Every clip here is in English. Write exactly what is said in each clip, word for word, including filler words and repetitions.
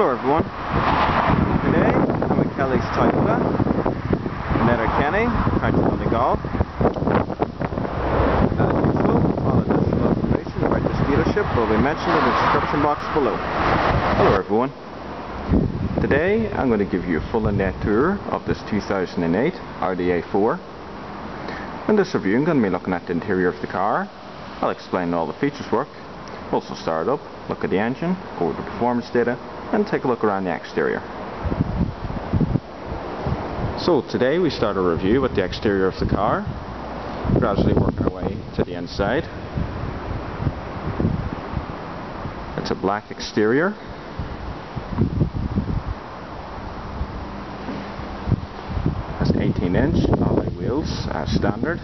Hello everyone. Today I'm at Kelly's Toyota in Letterkenny, practicing the golf. As usual, all additional information about this dealership will be mentioned in the description box below. Hello everyone. Today I'm going to give you a full and net tour of this two thousand eight R D A four. In this review I'm going to be looking at the interior of the car. I'll explain all the features work. Also start up, look at the engine, go over the performance data, and take a look around the exterior. So today we start a review with the exterior of the car, gradually working our way to the inside. It's a black exterior. It's eighteen inch alloy wheels as standard,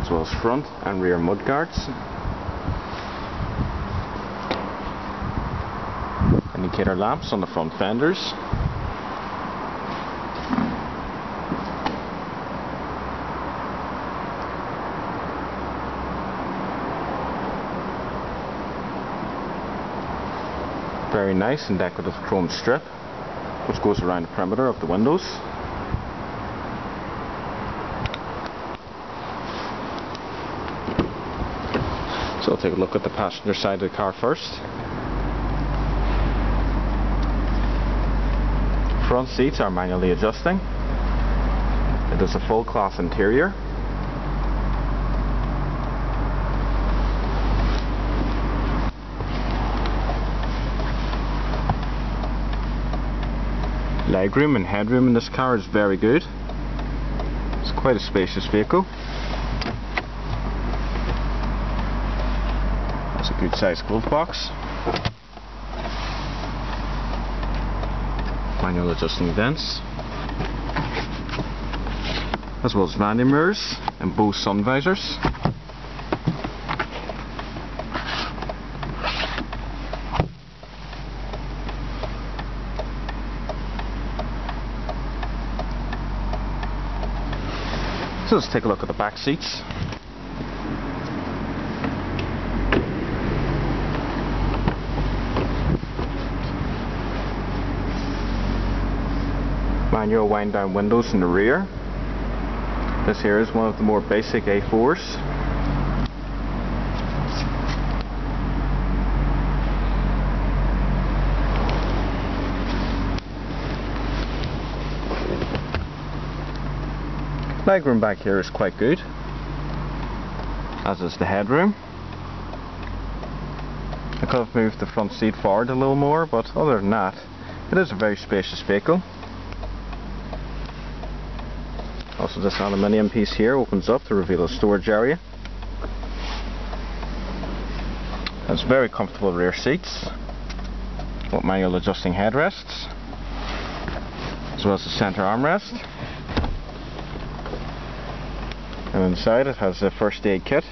as well as front and rear mudguards. Indicator lamps on the front fenders. Very nice and decorative chrome strip which goes around the perimeter of the windows. So I'll take a look at the passenger side of the car first. Front seats are manually adjusting. It is a full cloth interior. Legroom and headroom in this car is very good. It's quite a spacious vehicle. It's a good sized glove box. Manual adjusting vents, as well as vanity mirrors and Bose sun visors. So let's take a look at the back seats. Manual wind down windows in the rear. This here is one of the more basic A fours. Legroom back here is quite good, as is the headroom. I could have moved the front seat forward a little more, but other than that, it is a very spacious vehicle. Also, this aluminium piece here opens up to reveal a storage area. Has very comfortable rear seats, with manual adjusting headrests, as well as the centre armrest. And inside it has a first aid kit.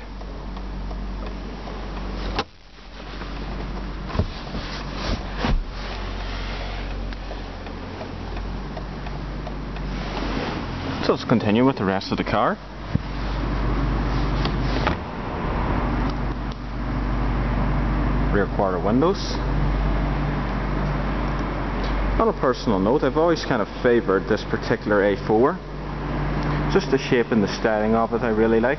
So let's continue with the rest of the car. Rear quarter windows. On a personal note, I've always kind of favoured this particular A four. Just the shape and the styling of it I really like.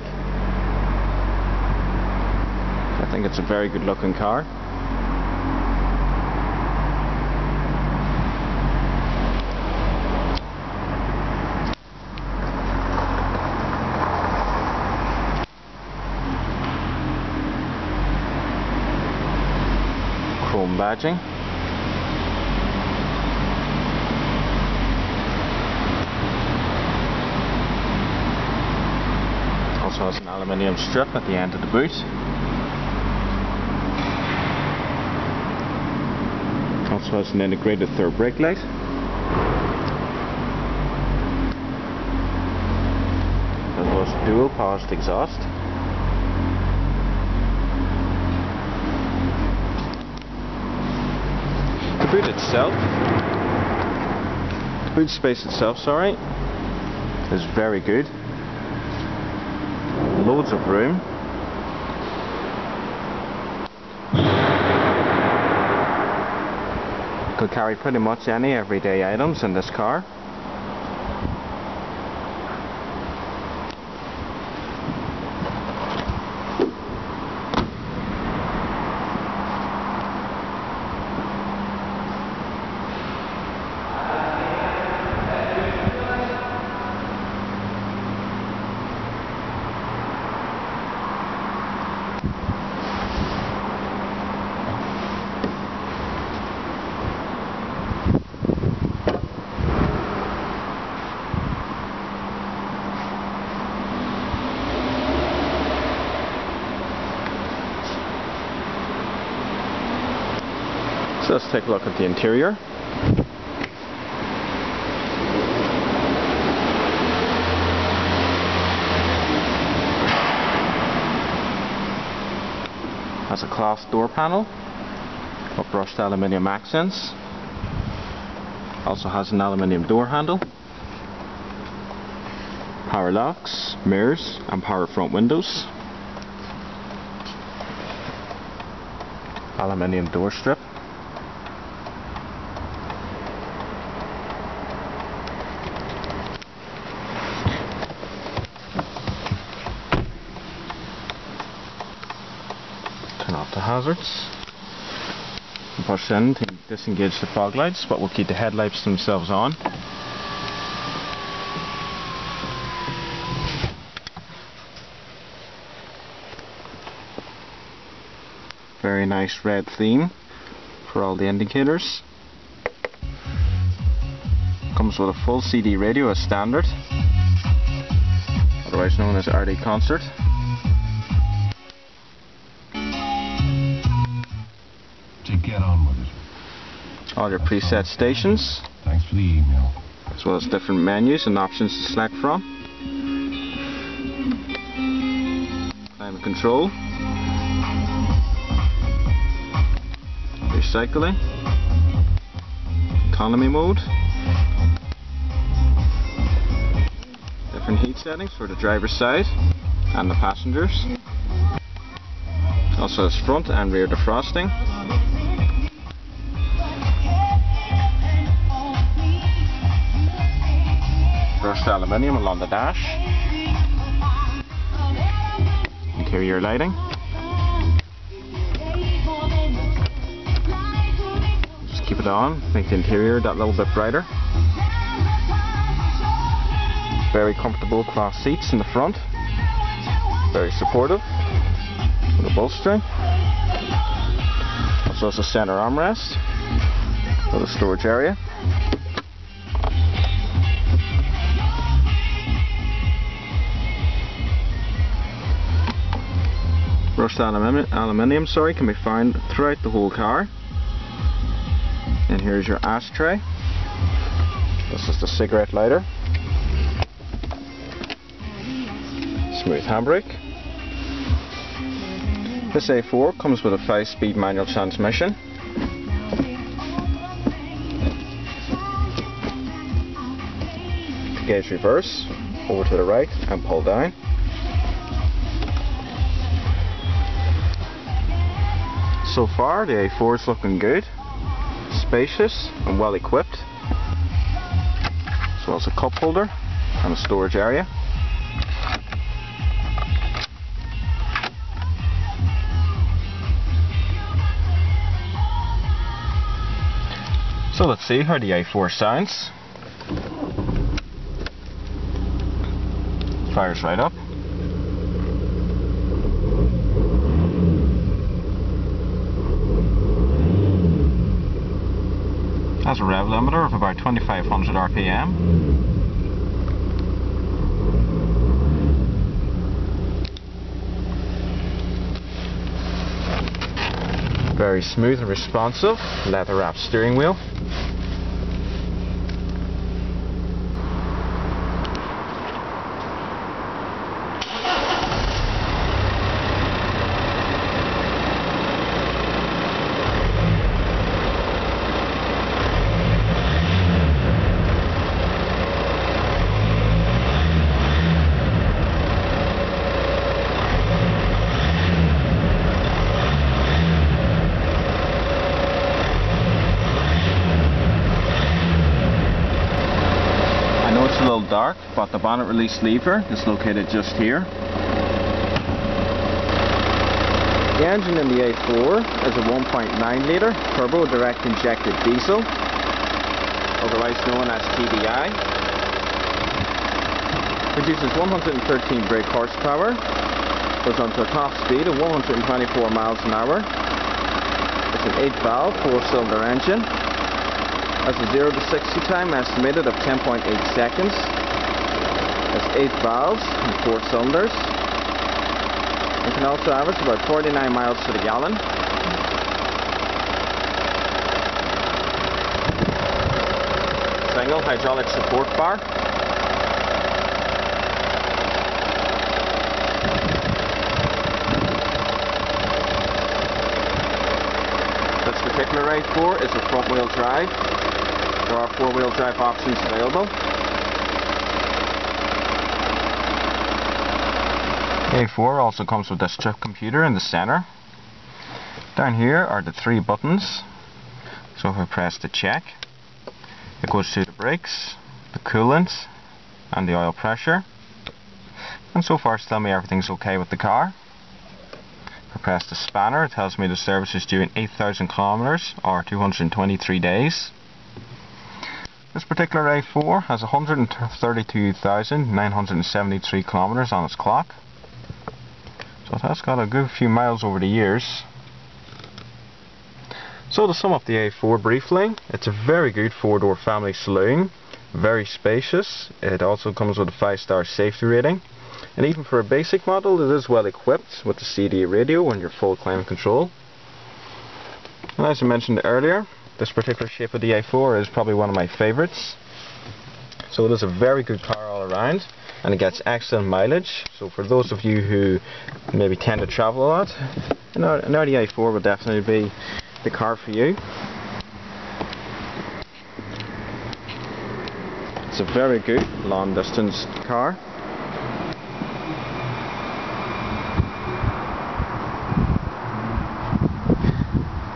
I think it's a very good looking car. Badging. Also has an aluminium strip at the end of the boot. Also has an integrated third brake light. As well as dual powered exhaust. The boot itself, the boot space itself, sorry, is very good. Loads of room. Could carry pretty much any everyday items in this car. So let's take a look at the interior. Has a cloth door panel, with brushed aluminium accents. Also has an aluminium door handle. Power locks, mirrors and power front windows. Aluminium door strip. Off the hazards. Push in to disengage the fog lights, but we'll keep the headlights themselves on. Very nice red theme for all the indicators. Comes with a full C D radio as standard, otherwise known as R D Concert. Get on with it. All your preset stations. Thanks for the email. As well as different menus and options to select from. Climate control. Recycling. Economy mode. Different heat settings for the driver's side and the passengers. Also has front and rear defrosting. Brushed aluminium along the dash. Interior lighting. Just keep it on, make the interior that little bit brighter. Very comfortable cloth seats in the front. Very supportive. With a bolstering. Also has a center armrest. With a storage area. Brushed aluminium, aluminium sorry, can be found throughout the whole car. And here's your ashtray. This is the cigarette lighter. Smooth handbrake. This A four comes with a five-speed manual transmission. Gauge reverse, over to the right and pull down. So far the A four is looking good, spacious and well equipped, as well as a cup holder and a storage area. So let's see how the A four sounds. Fires right up. Has a rev limiter of about twenty-five hundred R P M. Very smooth and responsive, leather wrapped steering wheel. looks a little dark, but the bonnet release lever is located just here. The engine in the A four is a one point nine litre turbo direct injected diesel, otherwise known as T D I. Produces one hundred thirteen brake horsepower, goes on to a top speed of one hundred twenty-four miles an hour. It's an eight valve four cylinder engine. Has a zero to sixty time estimated of ten point eight seconds. Has eight valves and four cylinders. It can also average about forty-nine miles to the gallon. Single hydraulic support bar. This particular R D four is a front wheel drive. There are four wheel drive options available. A four also comes with this trip computer in the center. Down here are the three buttons. So if I press the check, it goes to the brakes, the coolant, and the oil pressure. And so far it's telling me everything's okay with the car. If I press the spanner, it tells me the service is due in eight thousand kilometers or two hundred twenty-three days. This particular A four has one hundred thirty-two thousand nine hundred seventy-three kilometers on its clock. So it has got a good few miles over the years. So to sum up the A four briefly, it's a very good four-door family saloon, very spacious. It also comes with a five-star safety rating, and even for a basic model it is well equipped with the C D radio and your full climate control. And as I mentioned earlier, this particular shape of the A four is probably one of my favourites. So it is a very good car all around, and it gets excellent mileage. So for those of you who maybe tend to travel a lot, an R D A four would definitely be the car for you. It's a very good long distance car.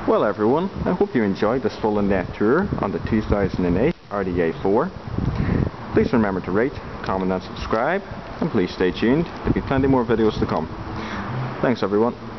Well everyone, I hope you enjoyed this full in-depth tour on the two thousand eight R D A four. Please remember to rate, comment and subscribe, and please stay tuned, there'll be plenty more videos to come. Thanks everyone.